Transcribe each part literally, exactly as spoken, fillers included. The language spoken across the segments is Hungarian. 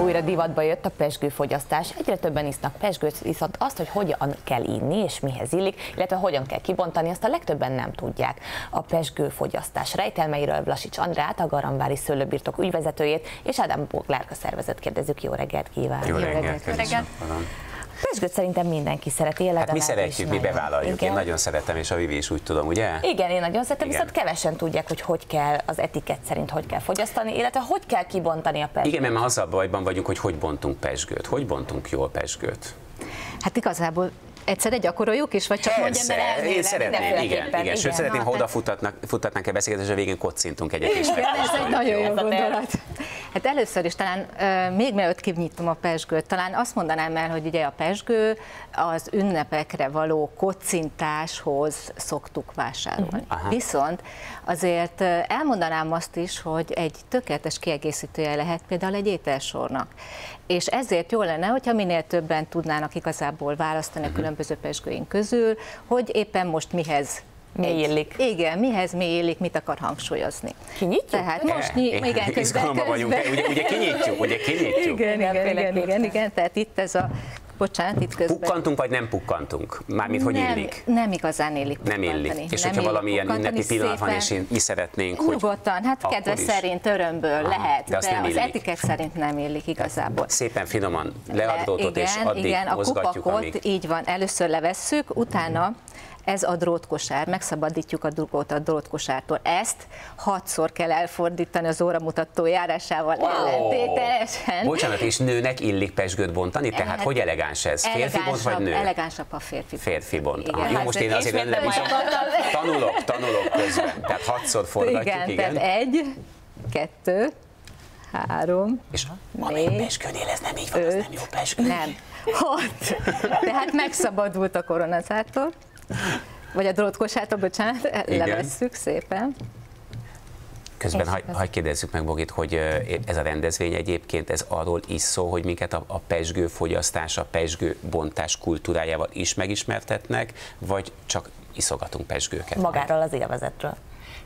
Újra divatba jött a pesgőfogyasztás. Egyre többen isznak pesgőt, viszont azt, hogy hogyan kell inni és mihez illik, illetve hogyan kell kibontani, azt a legtöbben nem tudják. A pesgőfogyasztás rejtelmeiről Wlasits Andreát, a Garamvári Szőlőbirtok ügyvezetőjét és Ádám Boglárka szervezet kérdezzük. Jó reggelt kívánok! Jó reggelt! Jó reggelt. Pesgőt szerintem mindenki szereti, hát mi szeretjük, mi bevállaljuk. Igen. Én nagyon szeretem, és a Vivi is úgy tudom, ugye? Igen, én nagyon szeretem, igen. Viszont kevesen tudják, hogy hogy kell az etikett szerint, hogy kell fogyasztani, illetve hogy kell kibontani a pesgőt. Igen, mert azzal bajban vagyunk, hogy hogy bontunk pesgőt, hogy bontunk jól pesgőt. Hát igazából egyszerre gyakoroljuk is, vagy csak mondjam, mert elmélem. Én szeretném, igen, igen, igen, igen. Sőt, szeretném, ha odafutatnánk egy beszélgetést, és a végén kocintunk egyet is. Ez egy nagyon jó gondolat. Hát először is talán, még mielőtt kinyitom a pesgőt, talán azt mondanám el, hogy ugye a pesgő az ünnepekre való kocintáshoz szoktuk vásárolni. Aha. Viszont azért elmondanám azt is, hogy egy tökéletes kiegészítője lehet például egy ételsornak. És ezért jó lenne, hogyha minél többen tudnának igazából választani a különböző pesgőink közül, hogy éppen most mihez. Mi illik. Igen, mihez mi illik, mit akar hangsúlyozni. Kinyitjuk? Tehát most e, igen, közben, izgalomba vagyunk, ugye, ugye kinyitjuk, ugye kinyitjuk. Igen, igen, igen, igen, igen, igen, tehát itt ez a, bocsánat, itt közben. Pukkantunk vagy nem pukkantunk? Mármint, hogy nem, illik? Nem igazán illik pukkantani. Nem illik. És nem hogyha valamilyen ünnepi pillanat van, és mi szeretnénk, hogy... Nyugodtan, hát kedve szerint, örömből lehet, de, de az etikett szerint nem illik igazából. Szépen finoman leadrótot, és addig mozgatjuk, amíg... Igen, a kupakot így van, először levesszük, utána ez a drótkosár, megszabadítjuk a dugót a drótkosártól. Ezt hatszor kell elfordítani az óramutató járásával, wow, ellentételesen. Bocsánat, és nőnek illik pesgőt bontani? Tehát hát, hogy elegáns ez? Férfi bont vagy nő? Elegánsabb a férfi bont. Férfi bont. Igen, ah, jó, most én azért önlem is. Tanulok, tanulok közben. Tehát hatszor forgatjuk, igen. Igen, tehát egy, kettő, három, és négy, pesgőnél ez nem így van, öt, az nem jó pesgő. Nem, hat. Tehát megszabadult a koronacától. Vagy a drótkosától, bocsánat, levesszük szépen. Közben hagy hagy kérdezzük meg Bogit, hogy ez a rendezvény egyébként, ez arról is szó, hogy minket a, a pesgő fogyasztás, a pesgő bontás kultúrájával is megismertetnek, vagy csak iszogatunk pesgőket? Magáról az élvezetről.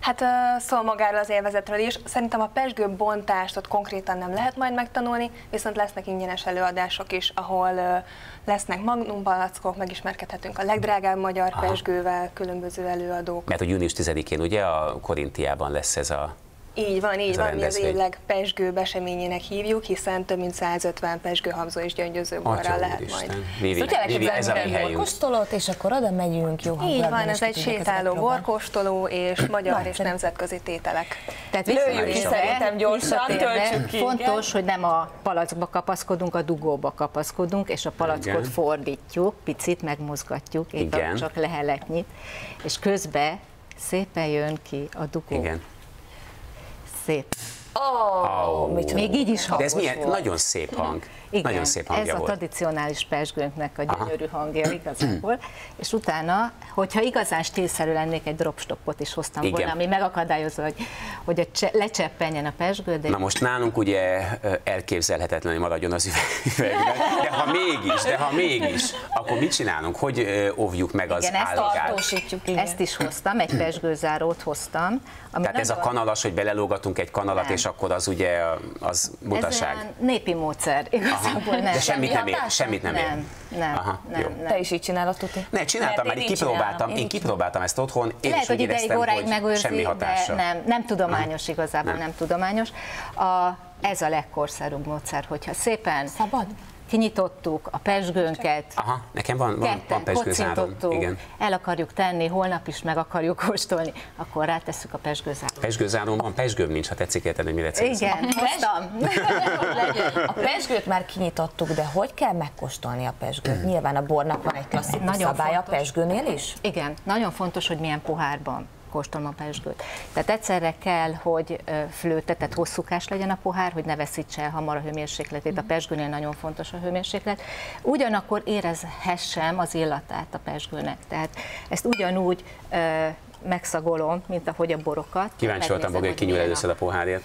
Hát szól magáról az élvezetről is. Szerintem a pesgő bontást ott konkrétan nem lehet majd megtanulni, viszont lesznek ingyenes előadások is, ahol lesznek magnum-palackok, megismerkedhetünk a legdrágább magyar aha, pesgővel, különböző előadók. Mert a június tizedikén ugye a Korintiában lesz ez a... Így van, így van, mi az évleg pesgő beseményének hívjuk, hiszen több mint száz ötven pesgőhabzó és gyöngyözőborral lehet Isten majd. Vivi, szóval Vivi, ez a mi helyünk. Borkóstolót, és akkor oda megyünk, jó hangulatban. Így van, ez egy sétáló borkóstoló és magyar na, és nemzetközi tételek. Tehát lőjük ki szerintem gyorsan, töltsük ki. Fontos, hogy nem a palackba kapaszkodunk, a dugóba kapaszkodunk, és a palackot igen, fordítjuk, picit megmozgatjuk, itt csak leheletnyit, és közben szépen jön ki a dugó. Igen. Szép. Oh, oh. Még így is hangos. De ez milyen, volt. Nagyon szép hang. Igen, nagyon szép hangja ez volt. A tradicionális pesgőnknek a gyönyörű aha, hangja igazából. És utána, hogyha igazán stílszerű lennék, egy dropstoppot is hoztam igen, volna, ami megakadályozza, hogy, hogy a cse, lecseppenjen a pesgő. De... Na most nálunk ugye elképzelhetetlen, hogy maradjon az üvegben, de ha mégis, de ha mégis, akkor mit csinálunk? Hogy óvjuk meg az igen, állagát? Igen, ezt is hoztam, egy pesgőzárót hoztam. Tehát ez a kanalas, hogy belelógatunk egy kanalat, nem, és akkor az ugye az butaság. Ez népi módszer, igazából nem. De semmit nem ér, semmit nem ér. Nem, nem, aha, nem, nem. Te is így csinálod, Tuti? Ne, csináltam már, én kipróbáltam, én kipróbáltam ezt otthon, én lehet, is úgy éreztem, hogy megőrzi, semmi hatása. Nem, nem tudományos aha, igazából, nem, nem tudományos. A, ez a legkorszerűbb módszer, hogyha szépen... Szabad? Kinyitottuk a pesgőnket. Aha, nekem van, van, van pesgőzárom. Igen. El akarjuk tenni, holnap is meg akarjuk kóstolni, akkor rátesszük a pesgőzárót. Pesgőzárom van, pesgőm nincs, ha tetszik érteni, mire csinálsz. Igen, hoztam. A pesgőt már kinyitottuk, de hogy kell megkóstolni a pesgőt? Nyilván a bornak van egy klasszikus szabály a pesgőnél is? Igen, nagyon fontos, hogy milyen pohárban kóstolom a pesgőt. Tehát egyszerre kell, hogy flőte, tehát hosszúkás legyen a pohár, hogy ne veszítse el hamar a hőmérsékletét. A pesgőnél nagyon fontos a hőmérséklet. Ugyanakkor érezhessem az illatát a pesgőnek. Tehát ezt ugyanúgy ö, megszagolom, mint ahogy a borokat. Kíváncsi voltam, hogy kinyúl először a pohárért.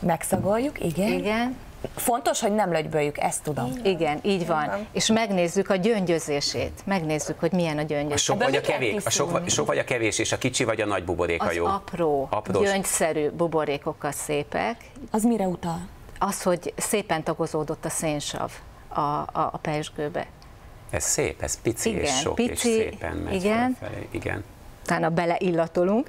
Megszagoljuk, igen. Igen. Fontos, hogy nem lögyböljük, ezt tudom. Igen, így van. Igen. És megnézzük a gyöngyözését. Megnézzük, hogy milyen a gyöngyözés. A sok, vagy a, kevés, a sok, sok vagy a kevés, és a kicsi vagy a nagy buborék a jó. Az apró, aprós, gyöngyszerű buborékokkal szépek. Az mire utal? Az, hogy szépen tagozódott a szénsav a, a, a pezsgőbe. Ez szép, ez pici, igen, és sok, pici, és szépen megy igen. Felfelé. Igen. Utána beleillatolunk.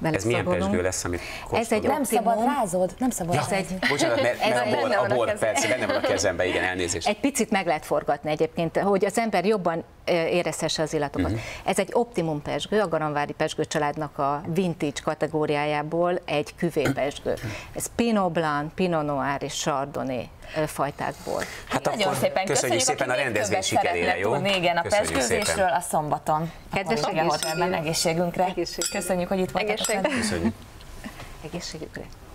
Bele ez milyen pezsgő lesz, amit kóstolom? Ez egy nem szabad rázod, nem szabad ja, rázod. Egy... Bocsánat, mert, mert a bor, a bor persze, benne van a kezemben, igen, elnézést. Egy picit meg lehet forgatni egyébként, hogy az ember jobban érezhesse az illatokat. Uh-huh. Ez egy optimum pezsgő, a Garamvári pezsgő családnak a vintage kategóriájából egy küvé pezsgő. Ez Pinot Blanc, Pinot Noir és Chardonnay fajtákból. Hát nagyon akkor szépen köszönjük, köszönjük szépen a rendezvény sikerére, jó? Tudni, igen, a pezsgőzésről a szombaton. Kedves hotelben, egészségünkre. Köszönjük, hogy itt voltatok. Köszönjük. Egészségükre.